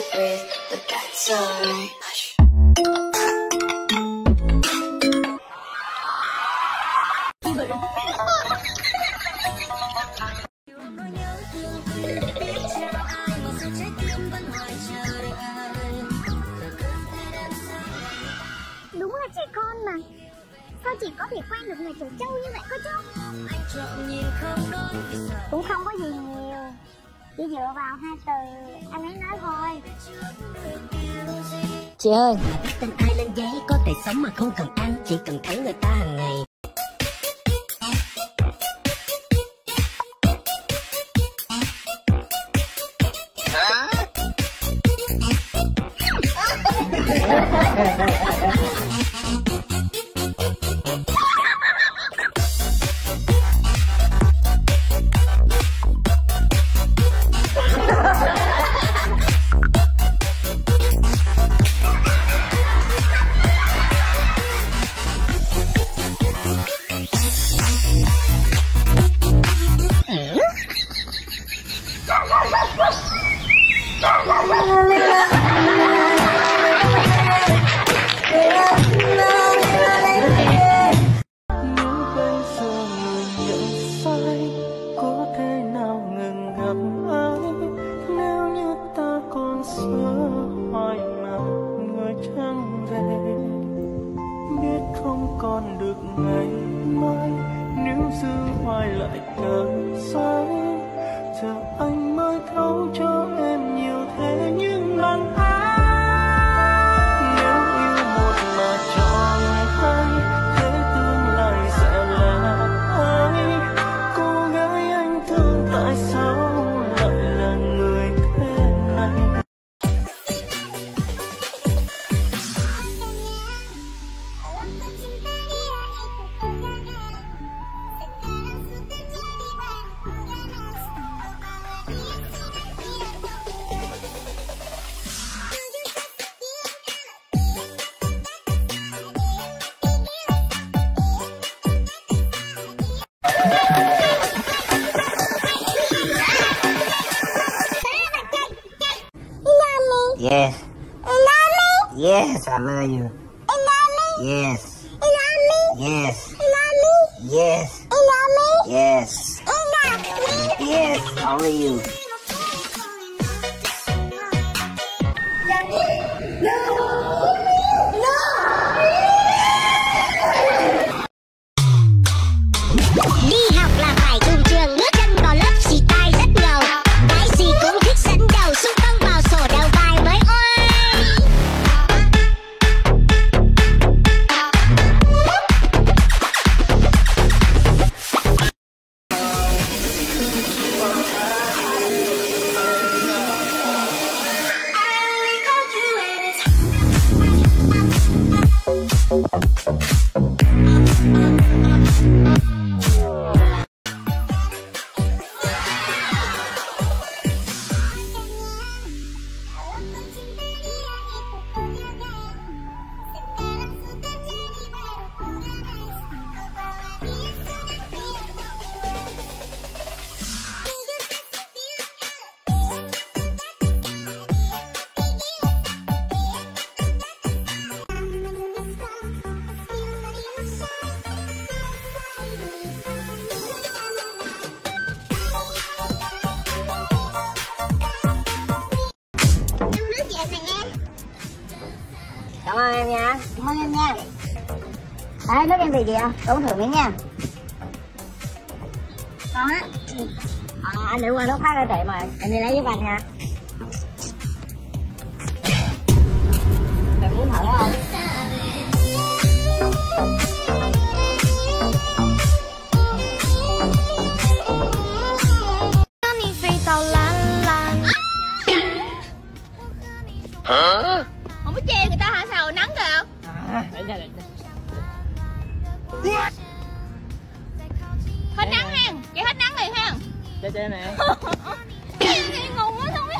to breathe, but that's alright. Đúng là trẻ con mà. Sao chị có thể quen được người trẻ trâu như vậy cô Trâu? Cũng không có gì nhiều, chỉ dựa vào hai từ anh ấy nói thôi. Chị ơi, viết tên ai lên giấy có thể sống mà không cần ăn, chỉ cần thấy người ta hàng ngày. Yes. You love me? Yes, I love you. You love me? Yes. You love me? Yes. You love me? Yes. You love me? Yes. You love me? Yes, only you. Cảm ơn em nha. Cảm ơn em nha. Đấy, nước em vị gì không? Uống thử miếng nha. Ngon á. Anh để qua lúc khác cho chị mời. Em đi lấy với Vành nha. Mày muốn thử không? Hả? Không có che người ta hả? Sao nắng kìa. Hết nắng hen, chị hết nắng liền hen. Che nè. Ngu quá không biết.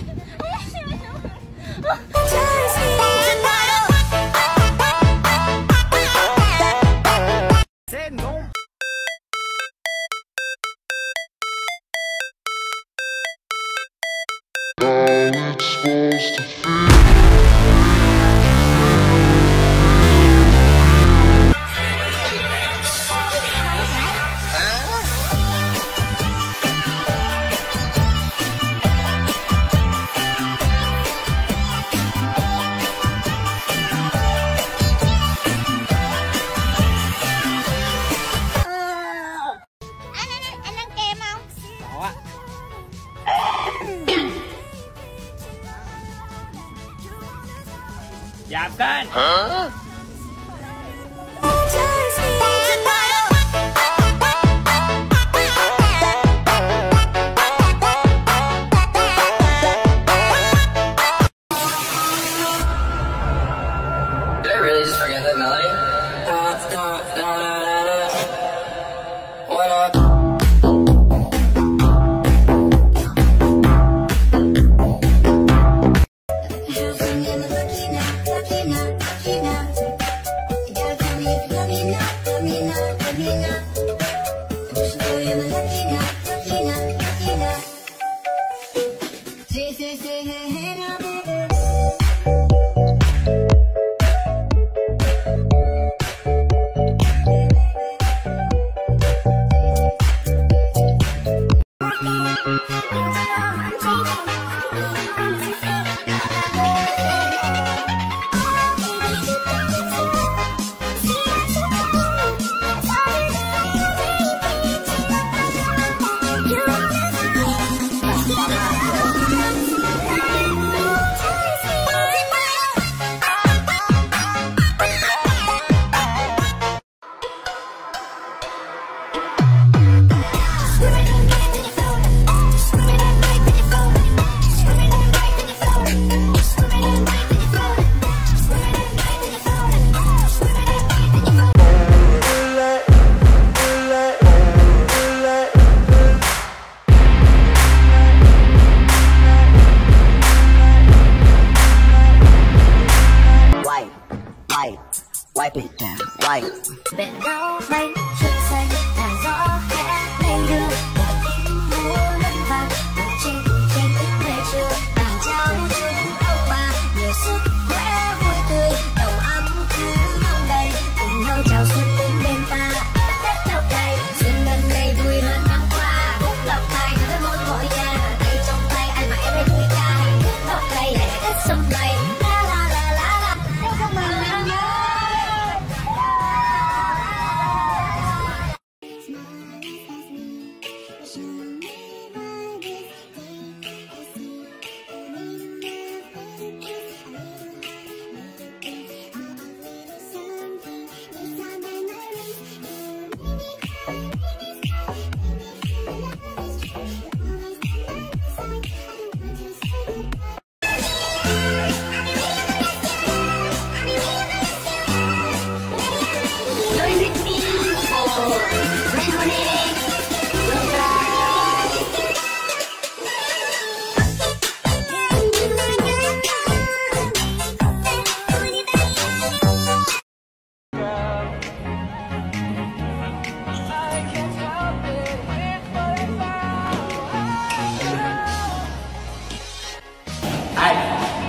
Giáp cân. Hả? Did I really just forget that melody? What up? Wipe it down, wipe. Bend over, make sure that it's all right. Make you feel like you're changing. Make sure I'm telling you about your secret with you. Don't I'm just long day, cùng nhau chào xuân bên bên ta. Tết đầu tay, xuân năm nay vui hơn năm qua. Phúc lộc tài tới mỗi mọi nhà. Tay trong tay ai mãi bên vui ta. Phúc lộc tay lại hết sâm tay.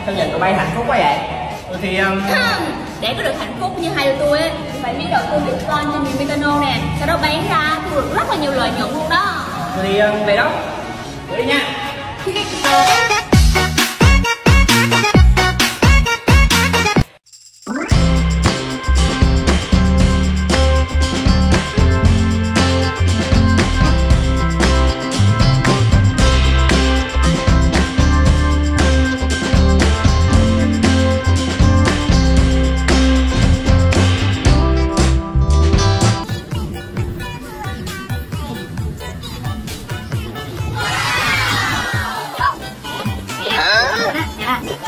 Sao nhìn tụi bay hạnh phúc quá vậy? Tôi thì... Để có được hạnh phúc như hai đứa tôi ấy, phải biết đầu tư Bitcoin trên miền Metano nè. Sau đó bán ra thu được rất là nhiều lợi nhuận luôn đó. Tôi thì về đó. Tôi đi nha.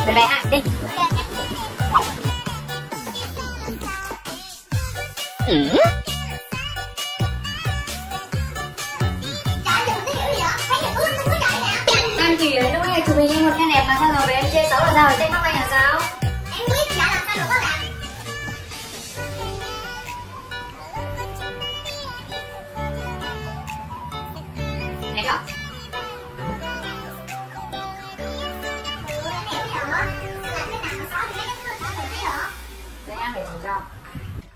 Về về đi. Đang chỉ lấy lúc này chụp hình em một cái đẹp mà sao rồi về em chê xấu là sao, rồi chê mắc anh là sao? Em biết đã làm sao được các bạn. Đẹp không?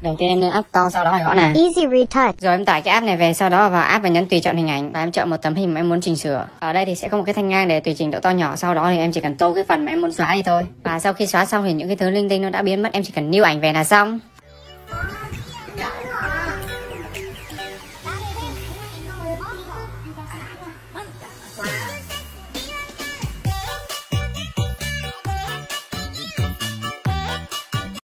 Đầu tiên em lên app to, sau đó là gõ này Easy Retouch. Rồi em tải cái app này về, sau đó vào app và nhấn tùy chọn hình ảnh. Và em chọn một tấm hình mà em muốn chỉnh sửa. Ở đây thì sẽ có một cái thanh ngang để tùy chỉnh độ to nhỏ. Sau đó thì em chỉ cần tô cái phần mà em muốn xóa đi thôi. Và sau khi xóa xong thì những cái thứ linh tinh nó đã biến mất. Em chỉ cần lưu ảnh về là xong.